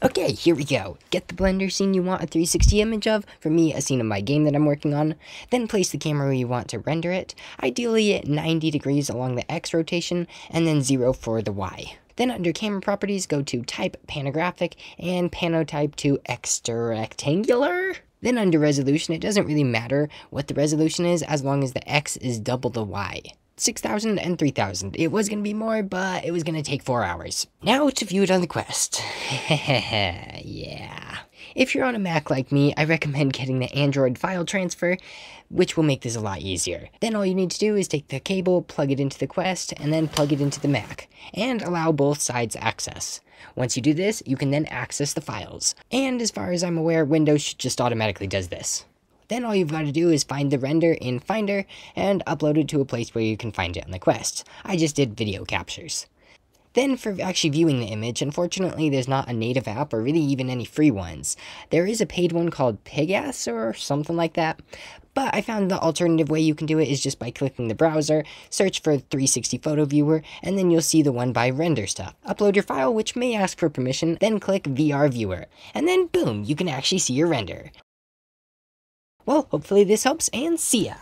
Okay, here we go. Get the Blender scene you want a 360 image of, for me a scene of my game that I'm working on, then place the camera where you want to render it, ideally at 90 degrees along the X rotation, and then 0 for the Y. Then under camera properties, go to type panographic and panotype to extra rectangular. Then under resolution, it doesn't really matter what the resolution is as long as the X is double the Y. 6,000 and 3,000. It was going to be more, but it was going to take 4 hours. Now to view it on the Quest. Yeah. If you're on a Mac like me, I recommend getting the Android file transfer, which will make this a lot easier. Then all you need to do is take the cable, plug it into the Quest, and then plug it into the Mac, and allow both sides access. Once you do this, you can then access the files. And as far as I'm aware, Windows just automatically does this. Then all you've got to do is find the render in Finder and upload it to a place where you can find it on the Quest. I just did video captures. Then for actually viewing the image, unfortunately there's not a native app or really even any free ones. There is a paid one called Pigasus or something like that, but I found the alternative way you can do it is just by clicking the browser, search for 360 photo viewer, and then you'll see the one by RenderStuff. Upload your file, which may ask for permission, then click VR viewer, and then boom, you can actually see your render. Well, hopefully this helps, and see ya!